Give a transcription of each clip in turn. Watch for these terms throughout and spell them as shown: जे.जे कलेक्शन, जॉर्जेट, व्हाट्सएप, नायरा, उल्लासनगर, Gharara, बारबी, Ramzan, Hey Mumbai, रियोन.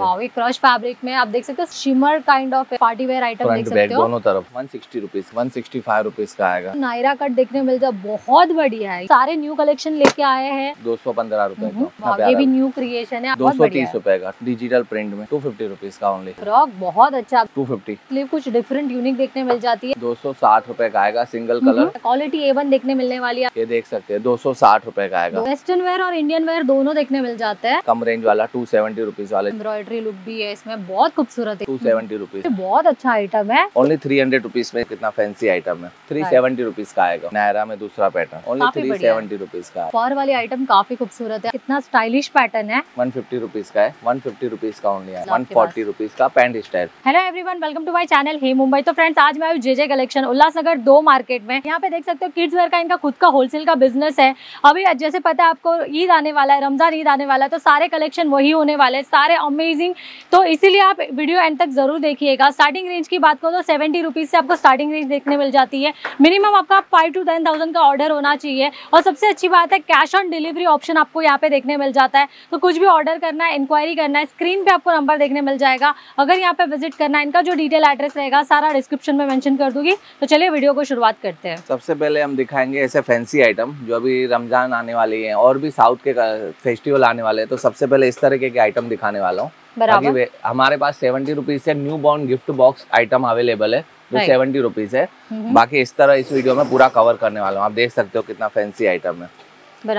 Wow, ये crush fabric में आप देख सकते हो, shimmer kind of party wear item देख सकते हो। दोनों तरफ 160 रुपीज 165 रुपीज का आएगा। नायरा कट देखने मिल जाए, बहुत बढ़िया है। सारे न्यू कलेक्शन लेके आए हैं 215 रुपए। ये भी न्यू क्रिएशन है, 230 रुपए का। डिजिटल प्रिंट में 250 रुपीज का ओनली। फ्रॉक बहुत अच्छा, 250। स्लीव कुछ डिफरेंट यूनिक देखने मिल जाती है, 260 रुपए का आएगा। सिंगल कलर क्वालिटी A1 देखने मिलने वाली है, ये देख सकते हैं 260 रुपए का आएगा। वेस्टर्न वेयर और इंडियन वेयर दोनों देखने मिल जाते हैं। कम रेंज वाला 270 रुपीज वाले। एम्ब्रॉयडरी लुक भी है इसमें, बहुत खूबसूरत है। 270 रुपीज बहुत अच्छा आइटम है। ओनली 300 रुपीज में कितना फैंसी आइटम है। 370 रुपीज का आएगा। नायरा में दूसरा पैटर्न ओनली 370 रुपीज का। फॉर वाली आइटम काफी खूबसूरत है, कितना स्टाइलिश पैटर्न है। 150 रुपीज का है, 150 रुपीज का ओनली है। 140 रुपीज का pant style. Hello everyone, welcome to my channel hey Mumbai. तो फ्रेंड्स आज मैं आई हूं जे.जे कलेक्शन उल्लासनगर 2 मार्केट में। यहाँ पे देख सकते हो किड्स वेयर का इनका खुद का होलसेल का बिजनेस है। अभी जैसे पता है आपको ईद आने वाला है, रमजान ईद आने वाला है, तो सारे कलेक्शन वही होने वाले, सारे अमेजिंग। तो इसीलिए आप वीडियो एंड तक जरूर देखिएगा। स्टार्टिंग रेंज की बात करो तो 70 रुपीज से आपको स्टार्टिंग रेंज देखने मिल जाती है। मिनिमम आपका 5 to 10,000 का ऑर्डर होना चाहिए। और सबसे अच्छी बात है कैश ऑन डिलीवरी ऑप्शन आपको यहाँ पे देखने मिल जाता है। तो कुछ भी ऑर्डर करना है, इंक्वायरी करना है, स्क्रीन पे आपको नंबर देखने मिल जाएगा। अगर यहाँ पे विजिट करना है, इनका जो डिटेल एड्रेस रहेगा सारा डिस्क्रिप्शन में मेंशन कर दूंगी। तो चलिए वीडियो को शुरुआत करते हैं। सबसे पहले हम दिखाएंगे ऐसे फैंसी आइटम जो अभी रमजान आने वाली है और भी साउथ के फेस्टिवल आने वाले हैं। तो सबसे पहले इस तरह के आइटम दिखाने वाला हूँ। बराबर हमारे पास 70 रुपीज से new born gift box item available है जो 70 रुपीज है। बाकी इस तरह इस वीडियो में पूरा कवर करने वाला हूँ। आप देख सकते हो कितना फैंसी आइटम है।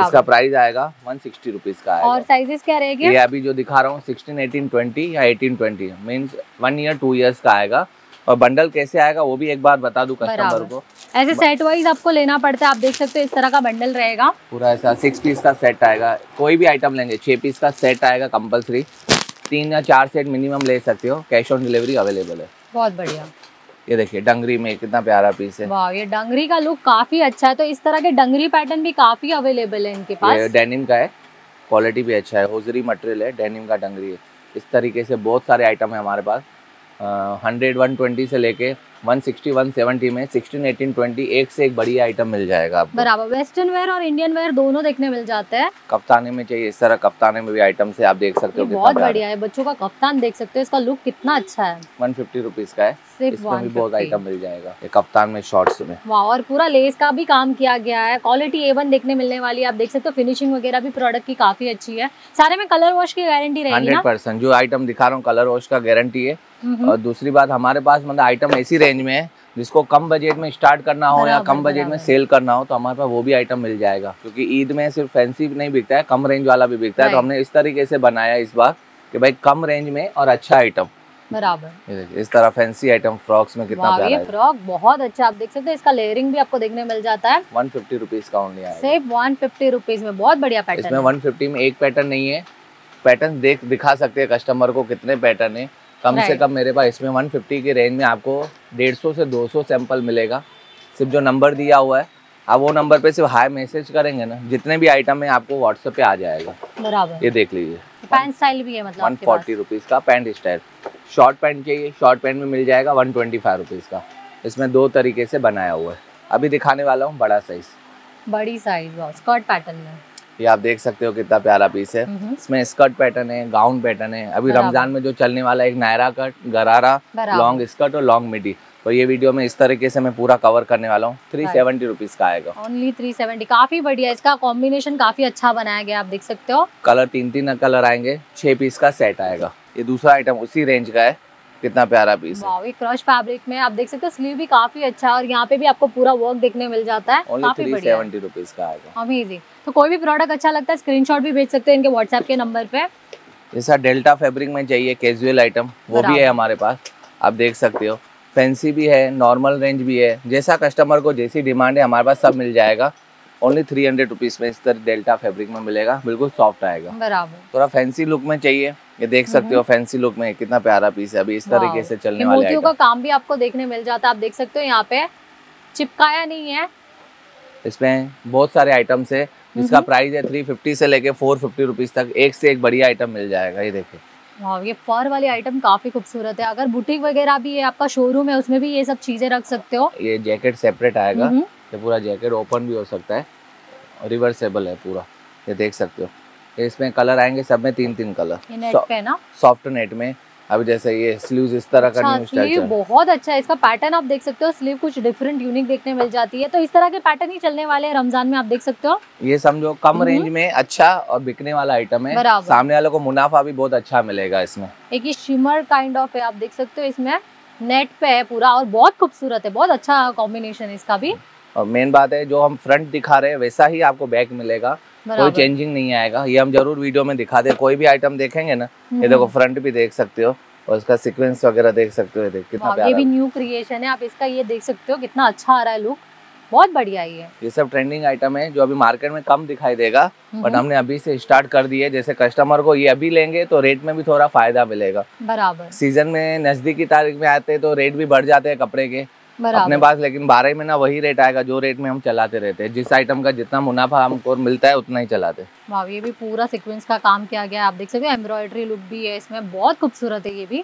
इसका प्राइस आएगा 160 रुपीज का आएगा। और साइजेस क्या रहेगा? ये अभी जो दिखा रहा हूँ 16, 18, 20 या 18, 20 मीन्स 1 year 2 years का आएगा। और बंडल कैसे आएगा वो भी एक बार बता दूं कस्टमर को। ऐसे सेट वाइज आपको लेना पड़ता है। आप देख सकते हो इस तरह का बंडल रहेगा पूरा। ऐसा 6 पीस का सेट आएगा। कोई भी आइटम लेंगे 6 पीस का सेट आएगा कंपलसरी। 3 या 4 सेट मिनिमम ले सकते हो। कैश ऑन डिलीवरी अवेलेबल है। बहुत बढ़िया। ये देखिए डंगरी में कितना प्यारा पीस है। वाह, ये डंगरी का लुक काफी अच्छा है। तो इस तरह के डंगरी पैटर्न भी काफी अवेलेबल है इनके पास। डेनिम का है, क्वालिटी भी अच्छा है, होजरी मटेरियल है, डेनिम का डंगरी है। इस तरीके से बहुत सारे आइटम है हमारे पास। 100, 120 से लेके 160, 170 में 16, 18, 20 एक से एक बढ़िया आइटम मिल जाएगा आपको। बराबर वेस्टर्न वेयर और इंडियन वेयर दोनों देखने मिल जाते हैं। कफ्ताने में चाहिए इस तरह कफ्ताने में भी आइटम से आप देख सकते हो। बहुत बढ़िया है। बच्चों का कफ्तान देख सकते हो, इसका लुक कितना अच्छा है। 150 रुपीज का है। इसमें भी बहुत आइटम मिल जाएगा कफ्तान में, शॉर्ट्स में। वाह, और पूरा लेस का भी काम किया गया है। क्वालिटी A1 देखने मिलने वाली है। आप देख सकते हो फिनिशिंग वगैरह भी प्रोडक्ट की काफी अच्छी है। सारे में कलर वॉश की गारंटी रहेगी 100%। जो आइटम दिखा रहा हूँ कलर वॉश का गारंटी है। और दूसरी बात हमारे पास मतलब आइटम ऐसी रेंज में है जिसको कम बजट में स्टार्ट करना हो या कम बजट में सेल करना हो तो हमारे पास वो भी आइटम मिल जाएगा। क्योंकि ईद में सिर्फ फैंसी नहीं बिकता है, कम रेंज वाला भी बिकता है। तो हमने इस तरीके से बनाया इस बार कि भाई कम रेंज में और अच्छा आइटम। बराबर इस तरह फैंसी आइटम फ्रॉक्स में कितना प्यारा है। फ्रॉक बहुत अच्छा, आप देख सकते हैं। इसका लेयरिंग भी आपको देखने मिल जाता है। 150 रुपीज का ओनली आएगा। सिर्फ 150 रुपीज में बहुत बढ़िया पैटर्न। इसमें 150 में एक पैटर्न नहीं है। पैटर्न देख दिखा सकते हैं कस्टमर को कितने पैटर्न है। कम से कम मेरे पास इसमें 150 की रेंज में आपको 150 से 200 सैंपल मिलेगा। सिर्फ जो नंबर दिया हुआ है आप वो नंबर पे सिर्फ हाई मैसेज करेंगे ना, जितने भी आइटम है आपको व्हाट्सएप पे आ जाएगा। बराबर ये देख लीजिए। पैंट स्टाइल भी है मतलब 140 रुपीज का पैंट स्टाइल। शॉर्ट पैंट चाहिए शॉर्ट पैंट में मिल जाएगा 125 रुपीज का। इसमें 2 तरीके से बनाया हुआ है। अभी दिखाने वाला हूँ बड़ा साइज, बड़ी साइज स्कर्ट पैटर्न में। ये आप देख सकते हो कितना प्यारा पीस है। इसमें स्कर्ट पैटर्न है, गाउन पैटर्न है। अभी रमजान में जो चलने वाला एक नायरा कट, गरारा, लॉन्ग स्कर्ट और लॉन्ग मिडी। तो ये वीडियो में इस तरीके से मैं पूरा कवर करने वाला हूँ। 370 रुपीज का आएगा ओनली। 370 काफी बढ़िया। इसका कॉम्बिनेशन काफी अच्छा बनाया गया, आप देख सकते हो। कलर 3-3 कलर आएंगे। 6 पीस का सेट आएगा। ये दूसरा आइटम उसी रेंज का है। कितना प्यारा पीस है। क्रश फैब्रिक में आप देख सकते हो। स्लीव भी काफी अच्छा और यहाँ पे भी आपको पूरा वर्क देखने मिल जाता है। काफी बढ़िया। 370 रुपीज का आएगा। अमेजिंग। तो कोई भी प्रोडक्ट अच्छा लगता है स्क्रीनशॉट भी भेज सकते हो इनके व्हाट्सएप के नंबर पे। जैसा डेल्टा फैब्रिक में चाहिए कैजुअल आइटम वो भी है हमारे पास। आप देख सकते हो फैंसी भी है, नॉर्मल रेंज भी है। जैसा कस्टमर को जैसी डिमांड है हमारे पास सब मिल जाएगा। ओनली 300 रुपीज में इस तरह डेल्टा फैब्रिक में मिलेगा। बिल्कुल सॉफ्ट आएगा। बराबर थोड़ा फैंसी लुक में चाहिए। ये देख सकते हो फैंसी लुक में कितना प्यारा पीस है। अभी इस तरीके से चलने वाले मोतियों का काम भी आपको देखने मिल जाता है। आप देख सकते हो यहाँ पे चिपकाया नहीं है। इसमें बहुत सारे आइटम्स है जिसका प्राइस है 350 से लेके 450 रुपीज तक। एक से एक बढ़िया आइटम मिल जाएगा। ये देखिए। वाह, ये फर वाली आइटम काफी खूबसूरत है। अगर बुटीक वगैरह भी है, आपका शोरूम है, उसमें भी ये सब चीजें रख सकते हो। ये जैकेट सेपरेट आएगा। ये पूरा जैकेट ओपन भी हो सकता है और रिवर्सेबल है पूरा। ये देख सकते हो इसमें कलर आएंगे सब में तीन तीन कलर सॉफ्ट नेट में। अब जैसे ये स्लीव्स इस तरह का न्यू स्टाइल बहुत अच्छा है, इसका पैटर्न आप देख सकते हो, स्लीव कुछ डिफरेंट यूनिक देखने मिल जाती है। तो इस तरह के पैटर्न ही चलने वाले हैं रमजान में, आप देख सकते हो। ये समझो कम रेंज में अच्छा और बिकने वाला आइटम है, सामने वालों को मुनाफा भी बहुत अच्छा मिलेगा। इसमें एक ये शिमर काइंड ऑफ है, आप देख सकते हो, इसमें नेट पे है पूरा और बहुत खूबसूरत है, बहुत अच्छा कॉम्बिनेशन है इसका भी। और मेन बात है जो हम फ्रंट दिखा रहे हैं वैसा ही आपको बैक मिलेगा, कोई चेंजिंग नहीं आएगा। ये हम जरूर वीडियो में दिखा दे, कोई भी आइटम देखेंगे ना, ये देखो फ्रंट भी देख सकते हो और इसका सीक्वेंस वगैरह देख सकते हो, देख कितना प्यारा। ये भी न्यू क्रिएशन है, आप इसका ये देख सकते हो कितना अच्छा आ रहा है लुक, बहुत बढ़िया। ये सब ट्रेंडिंग आइटम है जो अभी मार्केट में कम दिखाई देगा, बट हमने अभी से स्टार्ट कर दिए। जैसे कस्टमर को ये अभी लेंगे तो रेट में भी थोड़ा फायदा मिलेगा, बराबर। सीजन में नजदीकी तारीख में आते हैं तो रेट भी बढ़ जाते हैं कपड़े के अपने पास, लेकिन 12 महीना वही रेट आएगा जो रेट में हम चलाते रहते हैं। जिस आइटम का जितना मुनाफा हमको मिलता है उतना ही चलाते हैं। वाह, ये भी पूरा सीक्वेंस का काम किया गया है, आप देख सकते हो। एम्ब्रॉयडरी लुक भी है इसमें, बहुत खूबसूरत है ये भी।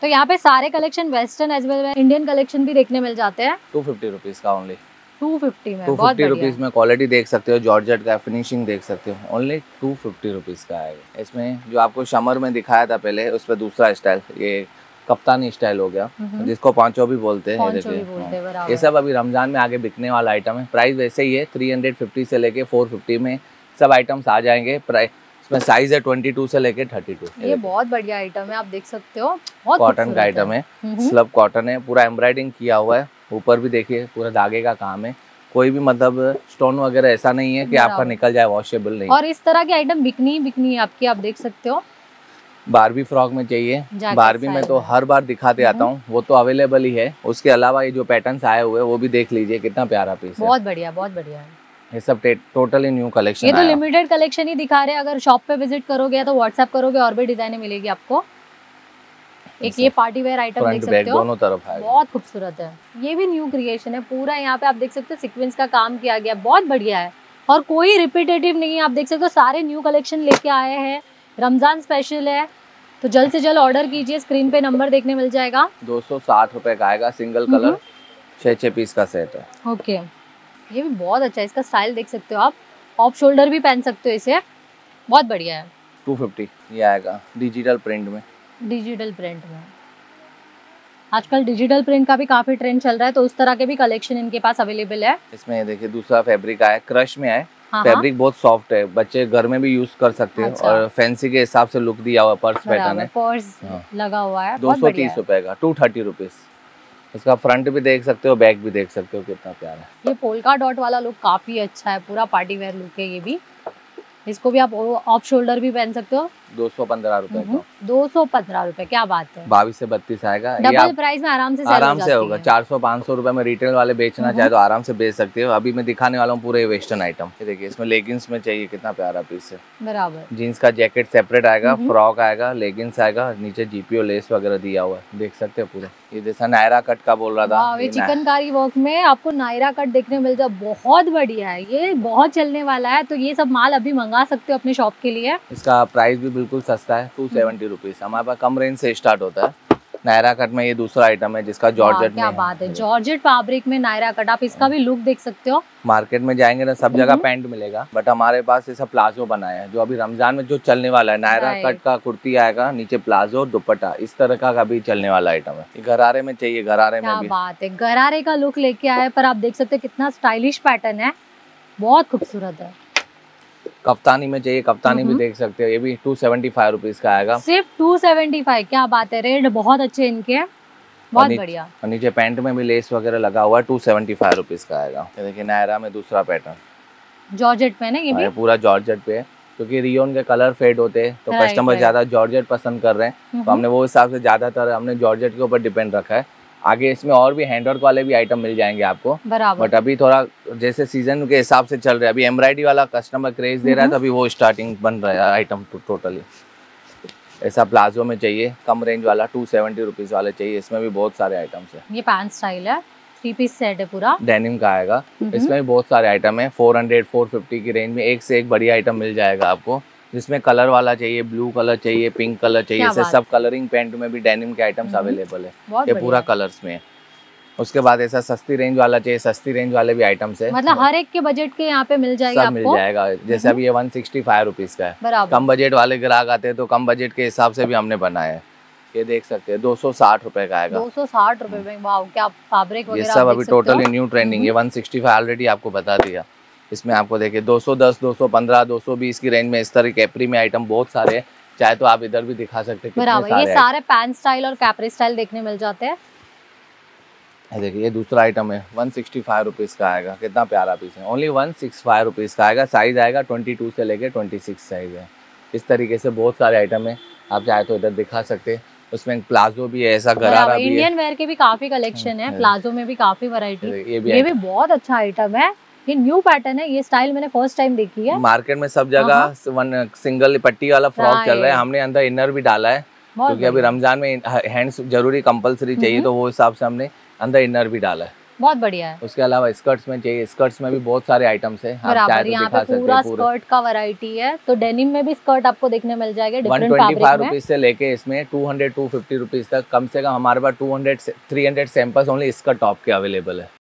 तो यहाँ पे सारे collection western as well Indian collection भी देखने मिल जाते हैं। 250 रुपीज का ओनली, 250 में 250 रुपीज में। क्वालिटी देख सकते हो, जॉर्जेट का फिनिशिंग देख सकते हो, ओनली 250 रुपीज का आएगा। इसमें जो आपको शमर में दिखाया था पहले, उसमें दूसरा स्टाइल ये कप्तानी स्टाइल हो गया, जिसको पांचो भी बोलते हैं। ये सब अभी रमजान में आगे बिकने वाला आइटम है। प्राइस वैसे ही है 350 से लेके 450 में सब आइटम्स आ जाएंगे। प्राइस इसमें साइज है 22 से लेके 32। ये बहुत बढ़िया आइटम है, आप देख सकते हो, कॉटन का आइटम है, स्लब कॉटन है, पूरा एम्ब्रॉयडिंग किया हुआ है। ऊपर भी देखिए पूरा धागे का काम है, कोई भी मतलब स्टोन वगैरह ऐसा नहीं है कि आपका निकल जाए, वॉशेबल नहीं। और इस तरह की आइटम बिकनी है आपकी, आप देख सकते हो। बारबी फ्रॉक में चाहिए, बारबी में तो हर बार दिखाते आता हूँ, वो तो अवेलेबल ही है। उसके अलावा ये जो पैटर्न्स आए हुए वो भी देख लीजिए, कितना प्यारा पीस है, बहुत बढ़िया, बहुत बढ़िया है। ये सब टोटली न्यू कलेक्शन, ये तो लिमिटेड कलेक्शन ही दिखा रहे हैं। अगर शॉप पे विजिट करोगे तो व्हाट्सएप करोगे और भी डिजाइनें मिलेगी आपको। एक ये पार्टी वेयर आइटम देख सकते हो, दोनों तरफ है, बहुत खूबसूरत है। ये भी न्यू क्रिएशन है पूरा, यहाँ पे आप देख सकते हो सीक्वेंस का काम किया गया, बहुत बढ़िया है और कोई रिपीटेटिव नहीं है। आप देख सकते हो सारे न्यू कलेक्शन लेके आए हैं, रमजान स्पेशल है, तो जल्द से जल्द ऑर्डर कीजिए। स्क्रीन पे नंबर देखने मिल जाएगा। 260 रुपए का आएगा, सिंगल कलर 6-6 पीस का सेट है। ओके, ये भी बहुत अच्छा है, इसका स्टाइल देख सकते हो आप, ऑफ शोल्डर भी पहन सकते हो इसे, बहुत बढ़िया है। 250 ये आएगा डिजिटल प्रिंट में। डिजिटल प्रिंट में आजकल डिजिटल प्रिंट का भी काफी ट्रेंड चल रहा है, तो उस तरह के भी कलेक्शन इनके पास अवेलेबल है। इसमें देखिए दूसरा फैब्रिक आया, क्रश में है। फैब्रिक बहुत सॉफ्ट है, बच्चे घर में भी यूज कर सकते हैं। अच्छा। और फैंसी के हिसाब से लुक दिया हुआ, पर्स पैटर्न है, पर्स लगा हुआ है। 230 रुपए का, 230 रुपीज। इसका फ्रंट भी देख सकते हो, बैक भी देख सकते हो, कितना प्यारा है। ये पोल्का डॉट वाला लुक काफी अच्छा है, पूरा पार्टी वेयर लुक है ये भी। इसको भी आप ऑफ शोल्डर भी पहन सकते हो। 215 रुपए का, 215 रुपए, क्या बात है। 22 से 32 आएगा, डबल प्राइस में आराम से होगा। 400-500 रुपए में रिटेल वाले बेचना चाहे तो आराम से बेच सकते हो। अभी मैं दिखाने वाला हूँ पूरे वेस्टर्न आइटम। ये देखिए इसमें लेगिंग्स में चाहिए, कितना प्यारा पीस है, बराबर। जीन्स का जैकेट सेपरेट आएगा, फ्रॉक आएगा, लेगिंग्स आएगा, नीचे जीपीओ लेस वगैरह दिया हुआ है, देख सकते हो पूरा। ये जैसा नायरा कट का बोल रहा था, चिकनकारी वर्क में आपको नायरा कट देखने मिलता है, बहुत बढ़िया है, ये बहुत चलने वाला है। तो ये सब माल अभी मंगा सकते हो अपने शॉप के लिए। इसका प्राइस भी बिल्कुल सस्ता है, 270 रुपीज। हमारे पास कम रेंज से स्टार्ट होता है। नायरा कट में ये दूसरा आइटम है जिसका जॉर्जेट, क्या बात है, जॉर्जेट फैब्रिक में नायरा कट, आप इसका भी लुक देख सकते हो। मार्केट में जाएंगे ना सब जगह पैंट मिलेगा, बट हमारे पास ऐसा प्लाजो बनाया है जो अभी रमजान में जो चलने वाला है। नायरा कट का कुर्ती आएगा, नीचे प्लाजो दुपट्टा, इस तरह का अभी चलने वाला आइटम है। गरारे में चाहिए, गरारे में भी बात है, गरारे का लुक लेके आया, पर आप देख सकते हो कितना स्टाइलिश पैटर्न है, बहुत खूबसूरत है। कप्तानी में चाहिए, कप्तानी भी देख सकते हो, ये भी 275 रुपीज का आएगा, सिर्फ 275, क्या बात है। रेट बहुत अच्छे इनके, बहुत बढ़िया। और नीचे पैंट में भी लेस वगैरह लगा हुआ है, 275 रुपीज का आएगा। देखिए नायरा में दूसरा पैटर्न, जॉर्जेट पे ना, ये भी पूरा जॉर्जेट पे है, क्योंकि रियोन के कलर फेड होते हैं तो कस्टमर ज्यादा जॉर्जेट पसंद कर रहे हैं, तो हमने वो हिसाब से ज्यादातर हमने जॉर्जेट के ऊपर डिपेंड रखा है। आगे इसमें और भी हैंडवर्क वाले भी आइटम मिल जाएंगे आपको, बट अभी थोड़ा जैसे सीजन के हिसाब से चल रहा है, अभी एम्ब्रॉयडरी वाला कस्टमर क्रेज दे रहा है, तो अभी वो स्टार्टिंग बन रहा है आइटम टोटली। ऐसा प्लाजो में चाहिए, कम रेंज वाला 270 रुपीज वाले चाहिए, इसमें भी बहुत सारे आइटम्स है। ये पैंट स्टाइल है, 3 पीस सेट है पूरा, डेनिम का आएगा, इसमें भी बहुत सारे आइटम है। 400-450 की रेंज में एक से एक बढ़िया आइटम मिल जाएगा आपको, जिसमें कलर वाला चाहिए, ब्लू कलर चाहिए, पिंक कलर चाहिए, सब कलरिंग पैंट में भी डेनिम के आइटम्स अवेलेबल है। ये पूरा कलर्स में है। उसके बाद ऐसा सस्ती रेंज वाला चाहिए, सस्ती रेंज वाले भी आइटम्स है, मतलब हर एक के बजट के यहाँ पे मिल जाएगा आपको? मिल जाएगा। जैसे अभी ये 165 रुपीज का है, कम बजट वाले ग्राहक आते हैं तो कम बजट के हिसाब से भी हमने बनाया है। ये देख सकते हैं 260 रुपए का आएगा, 260 रुपए में। वाओ, क्या फैब्रिक वगैरह, ये सब अभी टोटल न्यू ट्रेंडिंग है। 165 ऑलरेडी आपको बता दिया। इसमें आपको देखिए 210, 215, 220 की रेंज में इस तरह कैपरी में आइटम बहुत सारे हैं। चाहे तो आप इधर भी दिखा सकते हैं। बराबर, ये सारे पैंट स्टाइल और कैपरी स्टाइल देखने मिल जाते हैं। देखिए ये दूसरा आइटम है, 165 रुपीस का आएगा। कितना प्यारा पीस है, ओनली 165 रुपीस का आएगा। साइज आएगा 22 से लेके 26 साइज है। इस तरीके से बहुत सारे आइटम है, आप चाहे तो इधर दिखा सकते हैं। उसमें प्लाजो भी है, ऐसा गरारा भी है। इंडियन वेयर के भी काफी कलेक्शन है, प्लाजो में भी काफी वैरायटी। ये भी बहुत अच्छा आइटम है, ये न्यू पैटर्न है, ये स्टाइल मैंने फर्स्ट टाइम देखी है। मार्केट में सब जगह सिंगल पट्टी वाला फ्रॉक चल रहा है, हमने अंदर इनर भी डाला है क्योंकि अभी रमजान में हैंड्स जरूरी कंपलसरी चाहिए, तो वो हिसाब से हमने अंदर इनर भी डाला है। बहुत बढ़िया है। उसके अलावा स्कर्ट्स में चाहिए, स्कर्ट्स में भी बहुत सारे आइटम्स है, यहाँ पे पूरा स्कर्ट का वैरायटी है। तो डेनिम में भी स्कर्ट आपको देखने मिल जाएगा। 125 रुपीज से लेके इसमें 200, 250 रुपीज तक कम से कम हमारे पास 200, 300 सैंपल्स ओनली इसका टॉप के अवेलेबल है।